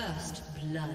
First blood.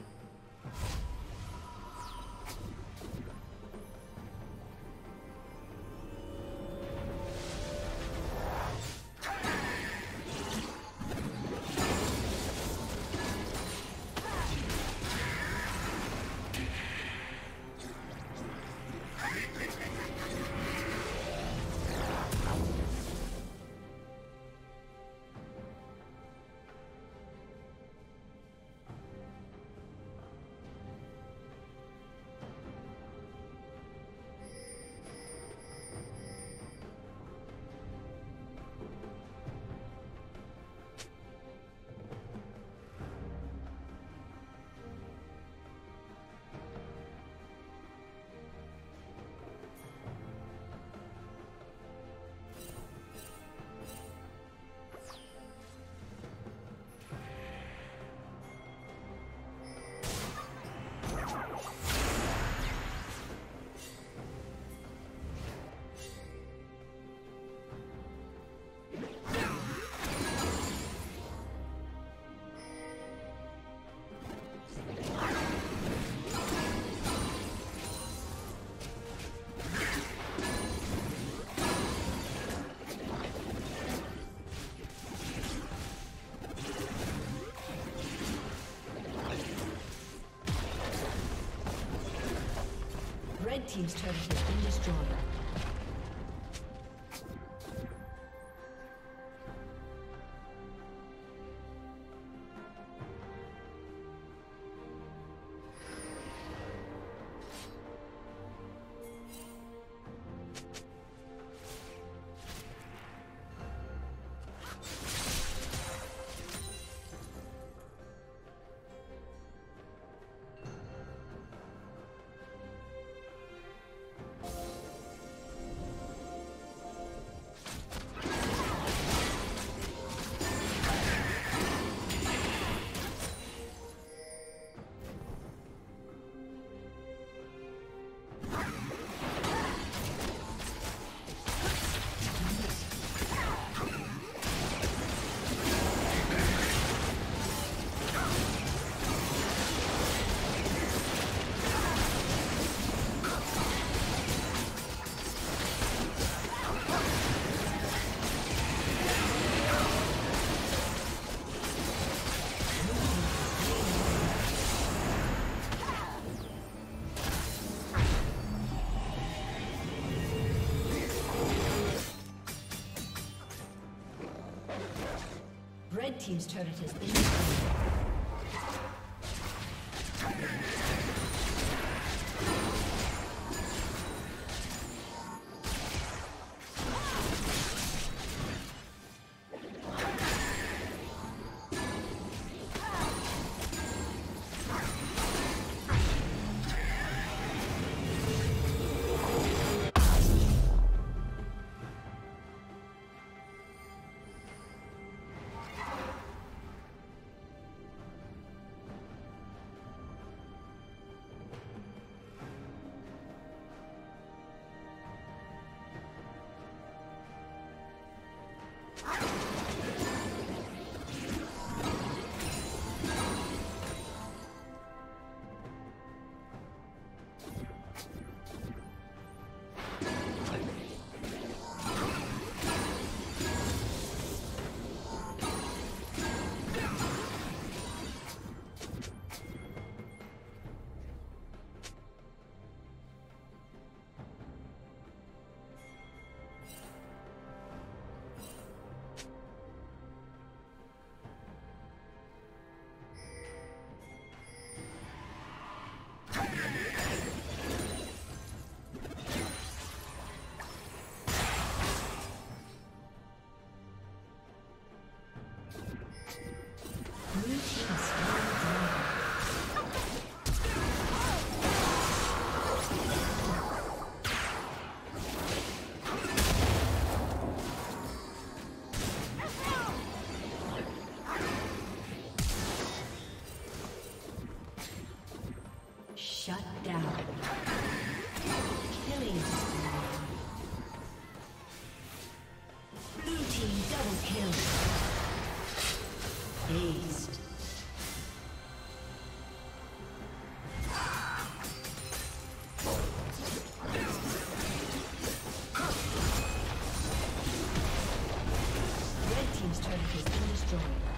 Red team's turret has been destroyed. Red team's turret has been destroyed. Aced. Red team's turret has been destroyed.